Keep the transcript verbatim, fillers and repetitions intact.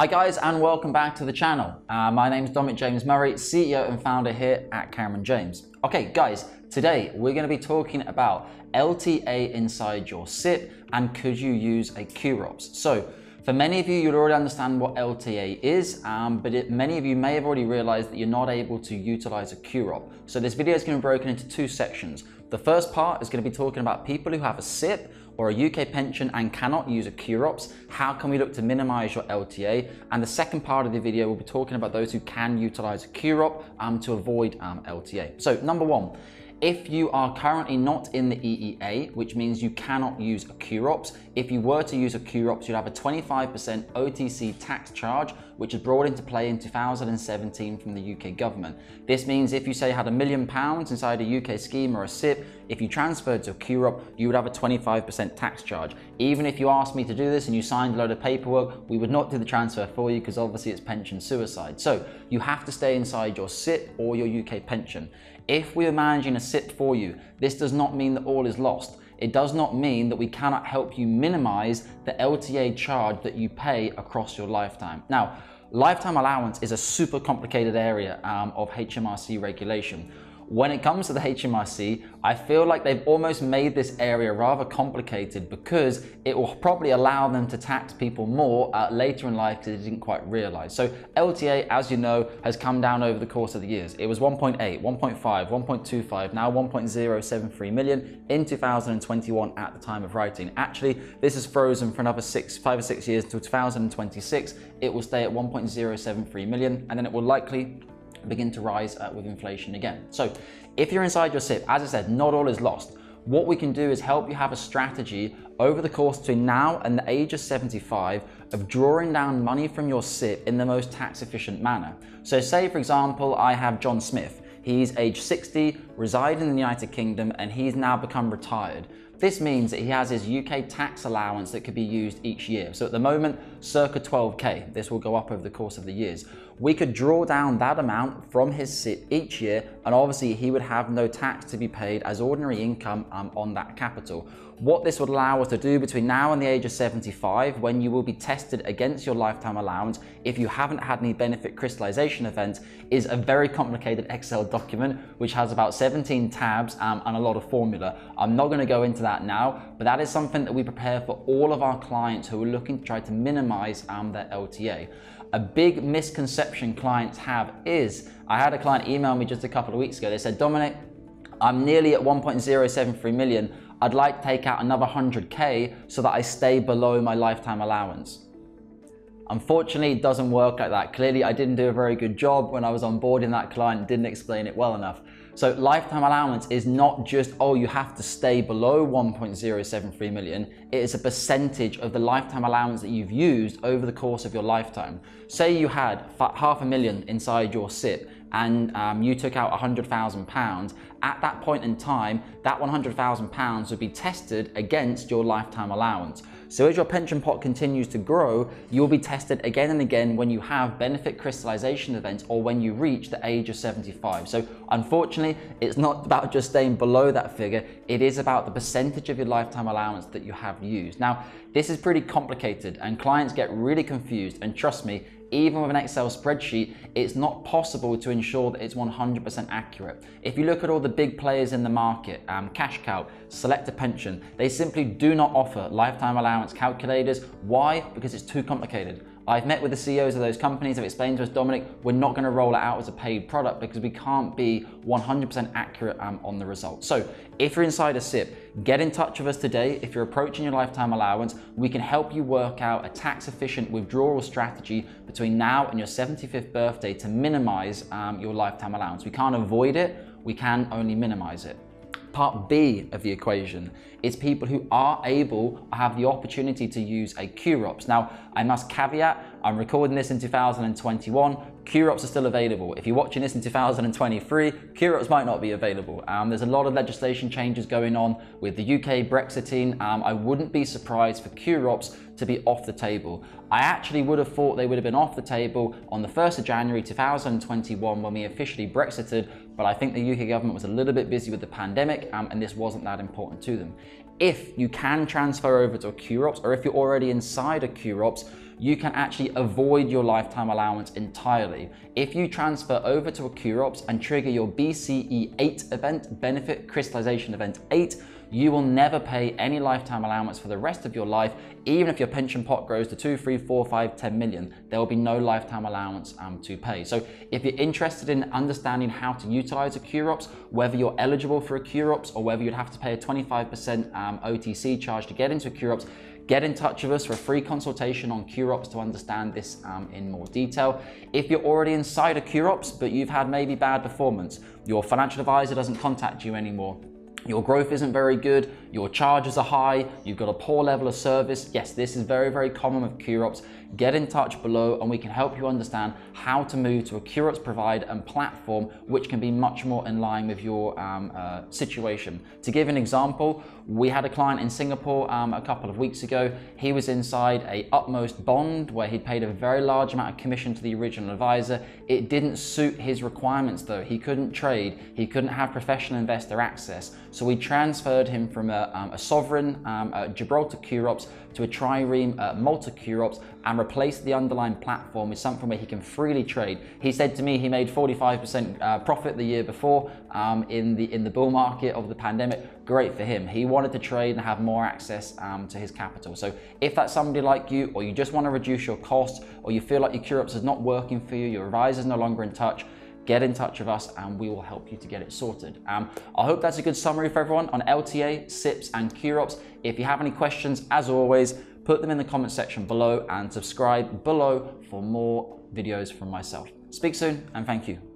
Hi guys, and welcome back to the channel. Uh, my name is Dominic James Murray, C E O and founder here at Cameron James. Okay guys, today we're going to be talking about L T A inside your S I P and could you use a Q ROPS. So for many of you, you'll already understand what L T A is, um, but it, many of you may have already realized that you're not able to utilize a Q ROP. So this video is going to be broken into two sections. The first part is going to be talking about people who have a S I P or a U K pension and cannot use a Q ROPS. How can we look to minimize your L T A? And the second part of the video will be talking about those who can utilize a Q ROP um, to avoid um, L T A. So number one, if you are currently not in the E E A, which means you cannot use a Q ROPS, if you were to use a Q ROPS, you'd have a twenty-five percent O T C tax charge, which is brought into play in two thousand seventeen from the U K government. This means if you say had a million pounds inside a U K scheme or a S I P, if you transferred to a Q ROP, you would have a twenty-five percent tax charge. Even if you asked me to do this and you signed a load of paperwork, we would not do the transfer for you because obviously it's pension suicide. So you have to stay inside your S I P or your U K pension. If we are managing a S I P for you, this does not mean that all is lost. It does not mean that we cannot help you minimize the L T A charge that you pay across your lifetime. Now, lifetime allowance is a super complicated area um, of H M R C regulation. When it comes to the H M R C, I feel like they've almost made this area rather complicated because it will probably allow them to tax people more uh, later in life because they didn't quite realize. So L T A, as you know, has come down over the course of the years. It was one point eight, one point five, one point two five, now one point zero seven three million in two thousand twenty-one at the time of writing. Actually, this is frozen for another six, five or six years until two thousand twenty-six. It will stay at one point zero seven three million and then it will likely begin to rise uh, with inflation again. So if you're inside your S I P, as I said, not all is lost. What we can do is help you have a strategy over the course between now and the age of seventy-five of drawing down money from your S I P in the most tax efficient manner. So say, for example, I have John Smith. He's age sixty, residing in the United Kingdom, and he's now become retired. This means that he has his U K tax allowance that could be used each year. So at the moment, circa twelve K, this will go up over the course of the years. We could draw down that amount from his S I P each year, and obviously he would have no tax to be paid as ordinary income um, on that capital. What this would allow us to do between now and the age of seventy-five, when you will be tested against your lifetime allowance, if you haven't had any benefit crystallization events, is a very complicated Excel document, which has about seventeen tabs um, and a lot of formula. I'm not gonna go into that now, but that is something that we prepare for all of our clients who are looking to try to minimize um, their L T A. A big misconception clients have is, I had a client email me just a couple of weeks ago. They said, Dominic, I'm nearly at one point zero seven three million. I'd like to take out another one hundred K so that I stay below my lifetime allowance. Unfortunately, it doesn't work like that. Clearly, I didn't do a very good job when I was onboarding that client and didn't explain it well enough. So lifetime allowance is not just, oh, you have to stay below one point zero seven three million. It is a percentage of the lifetime allowance that you've used over the course of your lifetime. Say you had half a million inside your S I P and um, you took out one hundred thousand pounds. At that point in time, that one hundred thousand pounds would be tested against your lifetime allowance. So as your pension pot continues to grow, you'll be tested again and again when you have benefit crystallization events or when you reach the age of seventy-five. So unfortunately, it's not about just staying below that figure. It is about the percentage of your lifetime allowance that you have used. Now, this is pretty complicated and clients get really confused, and trust me, even with an Excel spreadsheet, it's not possible to ensure that it's one hundred percent accurate. If you look at all the big players in the market, um, CashCalc, Selectapension, they simply do not offer lifetime allowance calculators. Why? Because it's too complicated. I've met with the C E Os of those companies, have explained to us, Dominic, we're not gonna roll it out as a paid product because we can't be one hundred percent accurate um, on the results. So if you're inside a S I P, get in touch with us today. If you're approaching your lifetime allowance, we can help you work out a tax efficient withdrawal strategy between now and your seventy-fifth birthday to minimize um, your lifetime allowance. We can't avoid it, we can only minimize it. Part B of the equation is people who are able or have the opportunity to use a Q ROPS. Now, I must caveat, I'm recording this in two thousand twenty-one. Q ROPS are still available. If you're watching this in two thousand twenty-three, Q ROPS might not be available. Um, there's a lot of legislation changes going on with the U K Brexiting. Um, I wouldn't be surprised for Q ROPS to be off the table. I actually would have thought they would have been off the table on the first of January two thousand twenty-one when we officially Brexited, but I think the U K government was a little bit busy with the pandemic um, and this wasn't that important to them. if you can transfer over to a Q ROPS, or if you're already inside a Q ROPS, you can actually avoid your lifetime allowance entirely. If you transfer over to a Q ROPS and trigger your B C E eight event, benefit crystallization event eight, you will never pay any lifetime allowance for the rest of your life. Even if your pension pot grows to two, three, four, five, ten million, there will be no lifetime allowance um, to pay. So if you're interested in understanding how to utilize a Q ROPS, whether you're eligible for a Q ROPS or whether you'd have to pay a twenty-five percent um, O T C charge to get into a Q ROPS, get in touch with us for a free consultation on Q ROPS to understand this um, in more detail. If you're already inside a Q ROPS, but you've had maybe bad performance, your financial advisor doesn't contact you anymore, your growth isn't very good, your charges are high, you've got a poor level of service. Yes, this is very, very common with Q ROPS. Get in touch below and we can help you understand how to move to a Q ROPS provider and platform which can be much more in line with your um, uh, situation. To give an example, we had a client in Singapore um, a couple of weeks ago. He was inside a utmost bond where he paid a very large amount of commission to the original advisor. It didn't suit his requirements though. He couldn't trade, he couldn't have professional investor access. So we transferred him from a, um, a sovereign um, a Gibraltar Q ROPS to a trireme uh, Malta Q ROPS and replaced the underlying platform with something where he can freely trade. He said to me he made forty-five percent uh, profit the year before um, in, the, in the bull market of the pandemic. Great for him. He wanted to trade and have more access um, to his capital. So if that's somebody like you, or you just want to reduce your costs, or you feel like your Q ROPS is not working for you, your advisor's no longer in touch, get in touch with us and we will help you to get it sorted. Um, I hope that's a good summary for everyone on L T A, S I Ps and Q ROPS. If you have any questions, as always, put them in the comment section below and subscribe below for more videos from myself. Speak soon and thank you.